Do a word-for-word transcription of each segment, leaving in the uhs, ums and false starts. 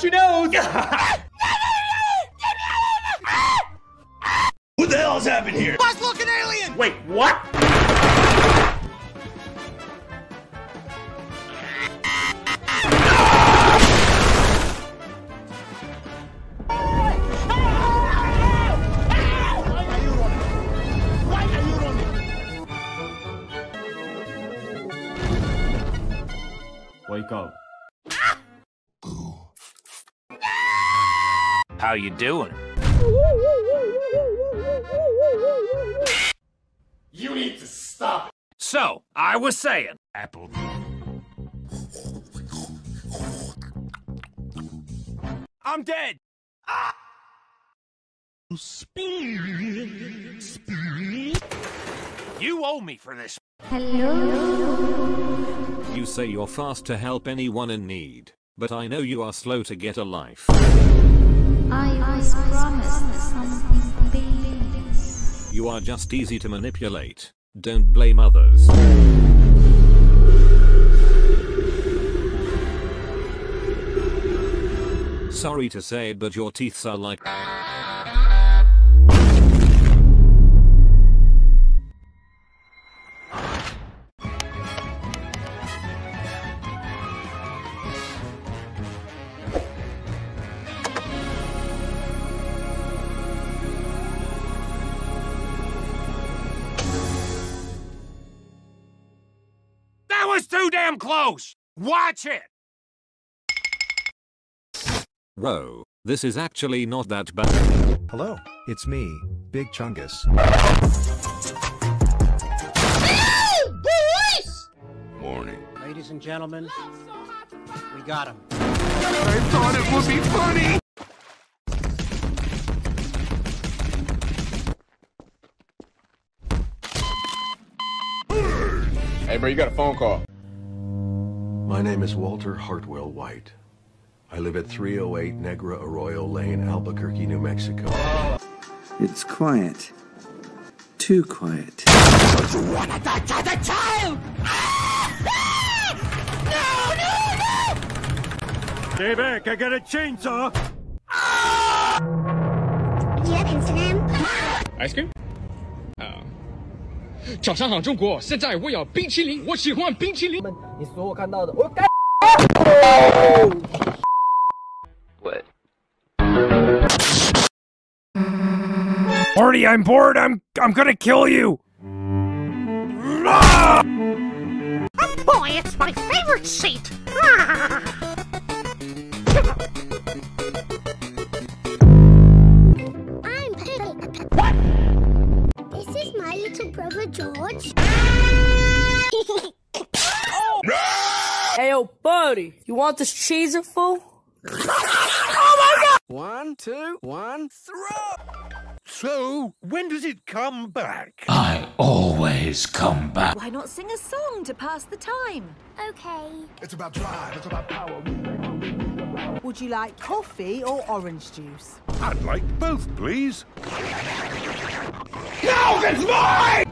out your nose! What the hell's happened here? Buzz, look, an alien! Wait, what? Wake up. How you doing? You need to stop it. So, I was saying... Apple. I'm dead! Ah! Spirit, spirit. You owe me for this. Hello? You say you're fast to help anyone in need, but I know you are slow to get a life. I was promised something big. You are just easy to manipulate. Don't blame others. Sorry to say it, but your teeth are like... Too damn close! Watch it! Ro, this is actually not that bad. Hello, it's me, Big Chungus. Hey, boys! Morning. Ladies and gentlemen, we got him. I thought it would be funny! Hey bro, you got a phone call. My name is Walter Hartwell White. I live at three oh eight Negra Arroyo Lane, Albuquerque, New Mexico. It's quiet. Too quiet. Don't you want to touch the child? No, no, no! Stay back, I got a chainsaw! Do you have Instagram? Ice cream? Oh. 找上好中国,现在我要冰淇淋, 我喜欢冰淇淋. What? Marty, I'm bored. I'm I'm gonna kill you. Oh boy, it's my favorite seat. Brother George. Hey, yo, buddy, you want this cheeser, fool? Oh my God! One, two, one, throw. So, when does it come back? I always come back. Why not sing a song to pass the time? Okay. It's about drive. It's about power. Would you like coffee or orange juice? I'd like both, please. No, it's mine!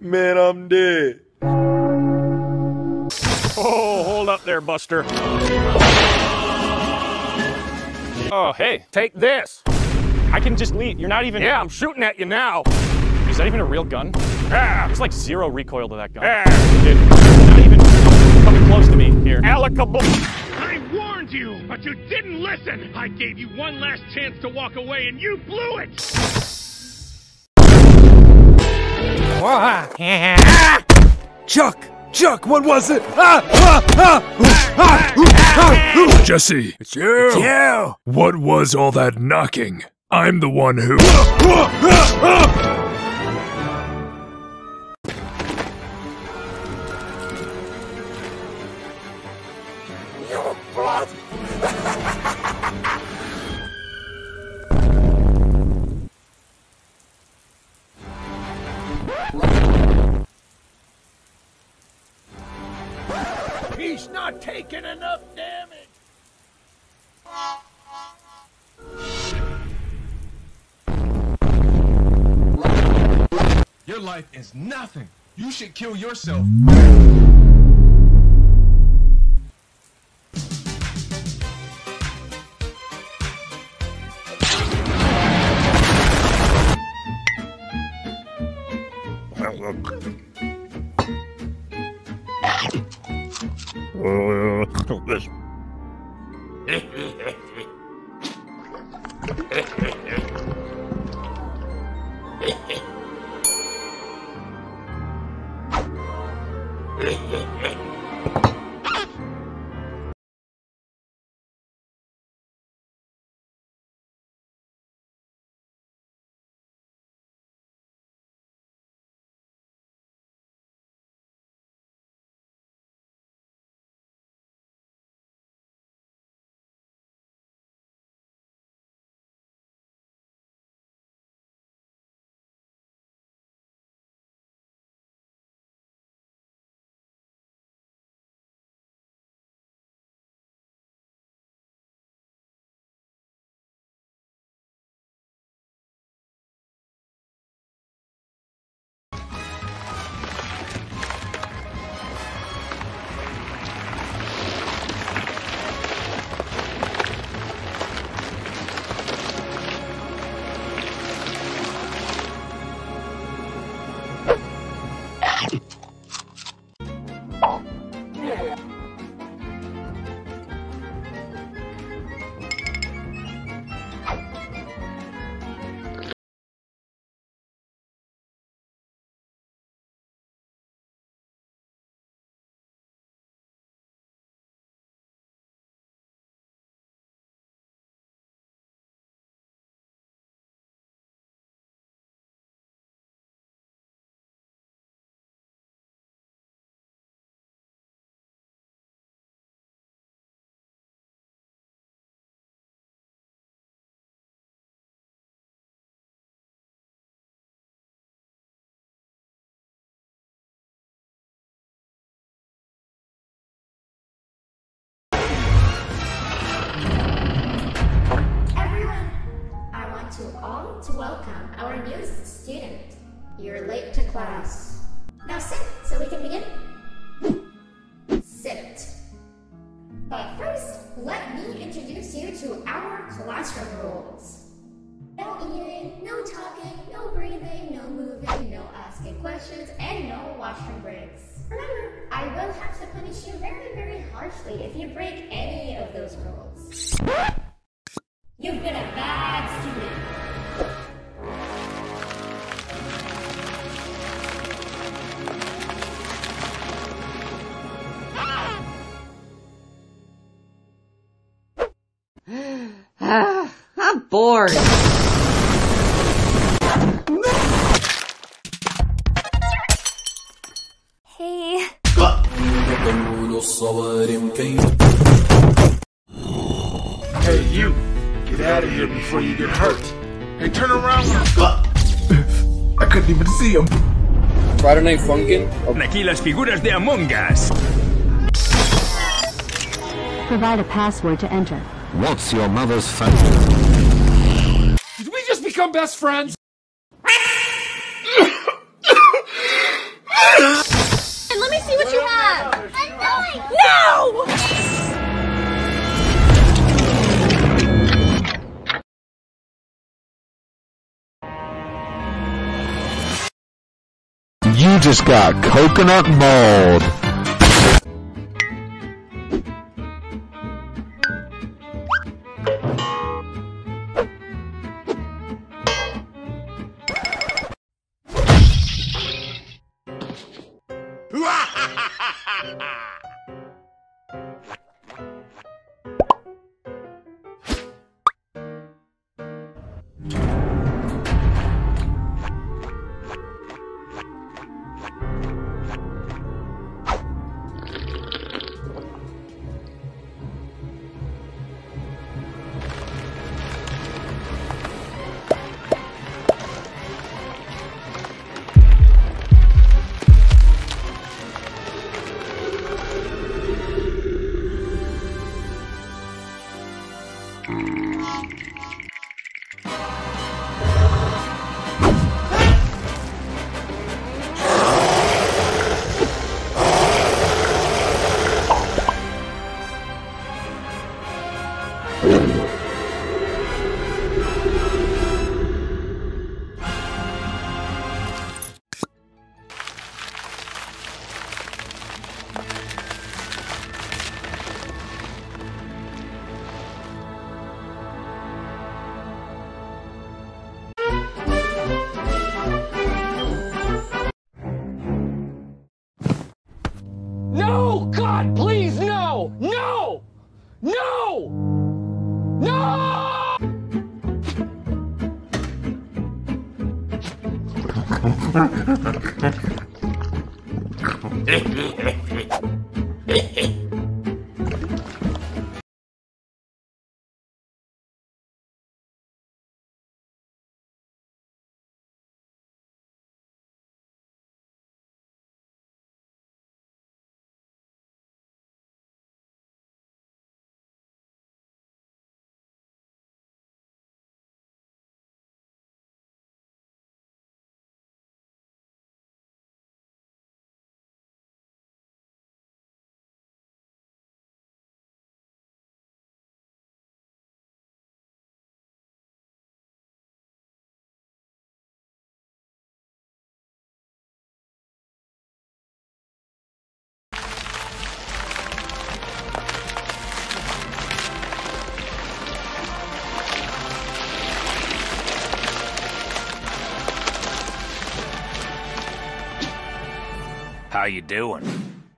Man, I'm dead. Oh, hold up there, Buster. Oh, hey, take this. I can just leave. You're not even... Yeah, I'm shooting at you now. Is that even a real gun? Ah. There's like zero recoil to that gun. Ah. Dude, not even coming close to me here. Alakaboo. I warned you, but you didn't listen. I gave you one last chance to walk away, and you blew it. Chuck. Chuck, what was it? Ah, ah, ah, ah, ah, ah, ah. Jesse, it's you. It's you. What was all that knocking? I'm the one who. Your blood. He's not taking enough damage. Your life is nothing. You should kill yourself. To welcome our new student. You're late to class. Now sit so we can begin. Sit. But first, let me introduce you to our classroom rules. No eating, no talking, no breathing, no moving, no asking questions, and no washroom breaks. Remember, I will have to punish you very, very harshly if you break any of those rules. You've been a bad student. Ah, I'm bored. Hey. Hey, you. Get out of here before you get hurt. Hey, turn around. I couldn't even see him. Friday night funkin. Aquí las figuras de Among Us. Provide a password to enter. What's your mother's phone? Did we just become best friends? And let me see what you have! Annoying! No! just got coconut mold. How you doing?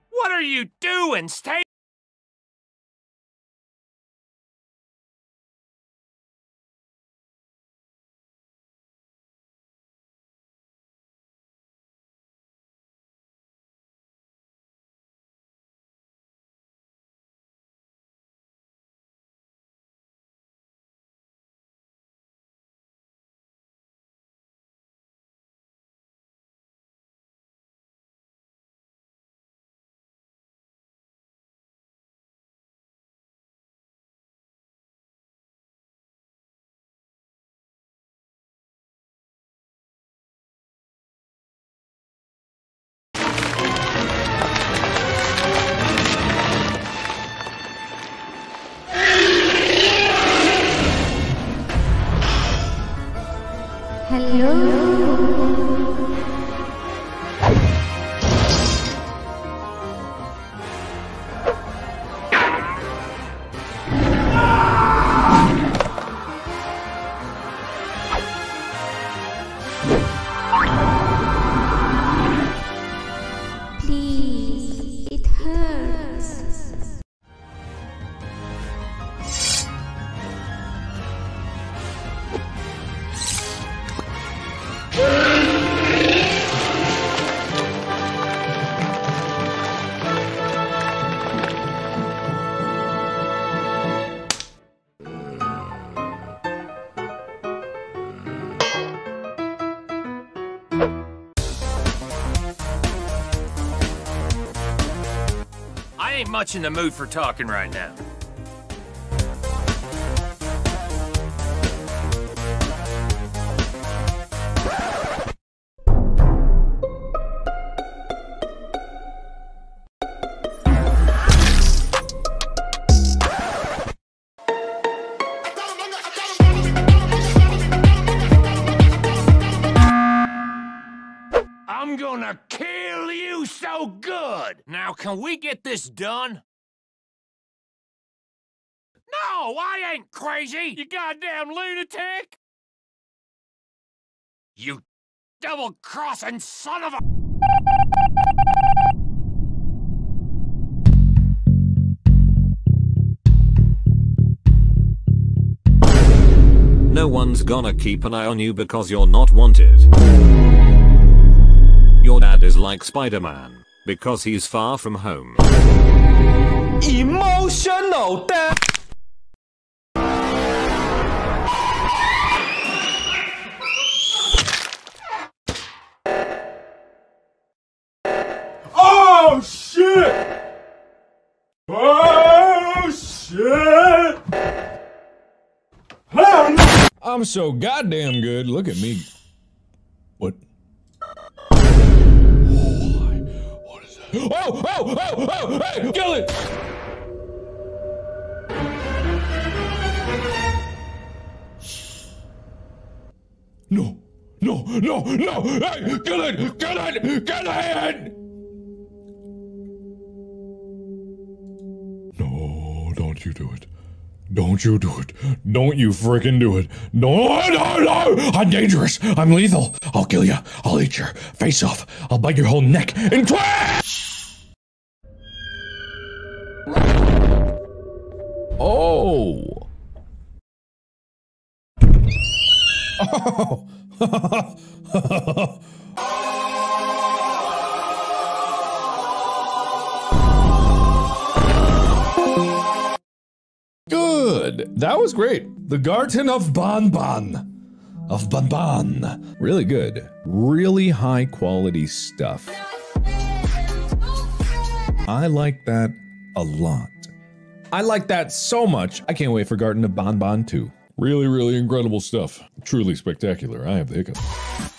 What are you doing? Stay... much in the mood for talking right now. I'm gonna kill Good! Now, can we get this done? No, I ain't crazy, you goddamn lunatic! You double-crossing son of a... No one's gonna keep an eye on you because you're not wanted. Your dad is like Spider-Man, because he's far from home. Emotional death! Oh shit! Oh shit! Oh, no. I'm so goddamn good, look at me. What? Oh, oh, oh, oh, hey, kill it! No, no, no, no! Hey, kill it! Kill it! Kill it! No, don't you do it. Don't you do it. Don't you freaking do it. No, no, no! I'm dangerous. I'm lethal. I'll kill you. I'll eat your face off. I'll bite your whole neck and twist! Oh. Oh. Good. That was great. The Garten of Banban. Of Banban. Really good. Really high quality stuff. I like that a lot. I like that so much. I can't wait for Garten of Banban two. Really, really incredible stuff. Truly spectacular. I have the hiccups.